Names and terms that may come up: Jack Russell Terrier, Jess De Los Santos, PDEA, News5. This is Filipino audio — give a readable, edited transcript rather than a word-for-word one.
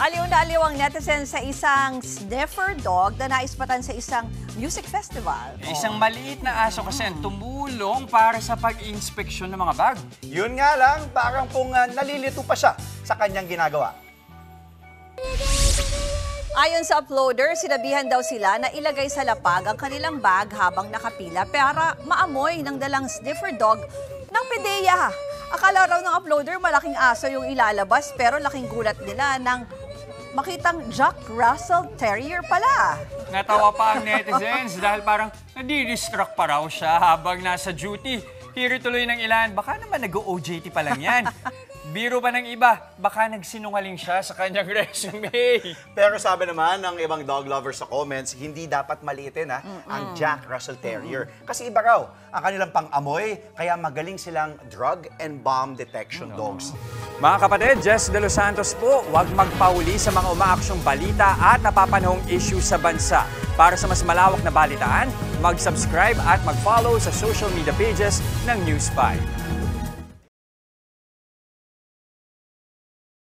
Aliw na aliw ang netizen sa isang sniffer dog na naispatan sa isang music festival. Isang maliit na aso kasi ang tumulong para sa pag-inspeksyon ng mga bag. Yun nga lang, parang kung nalilito pa siya sa kanyang ginagawa. Ayon sa uploader, sinabihan daw sila na ilagay sa lapag ang kanilang bag habang nakapila para maamoy ng dalang sniffer dog ng PDEA. Akala raw ng uploader malaking aso yung ilalabas pero laking gulat nila ng makitang Jack Russell Terrier pala. Natawa pa ang netizens dahil parang nadidistract pa raw siya habang nasa duty. Hiri tuloy ng ilan, baka naman nag-OJT pa lang yan. Biro pa ng iba, baka nagsinungaling siya sa kanyang resume. Pero sabi naman ng ibang dog lovers sa comments, hindi dapat maliitin ang Jack Russell Terrier. Kasi iba raw ang kanilang pang-amoy, kaya magaling silang drug and bomb detection dogs. Mga kapatid, Jess De Los Santos po, huwag magpauli sa mga umaaksyong balita at napapanahong issue sa bansa. Para sa mas malawak na balitaan, mag-subscribe at mag-follow sa social media pages ng News 5.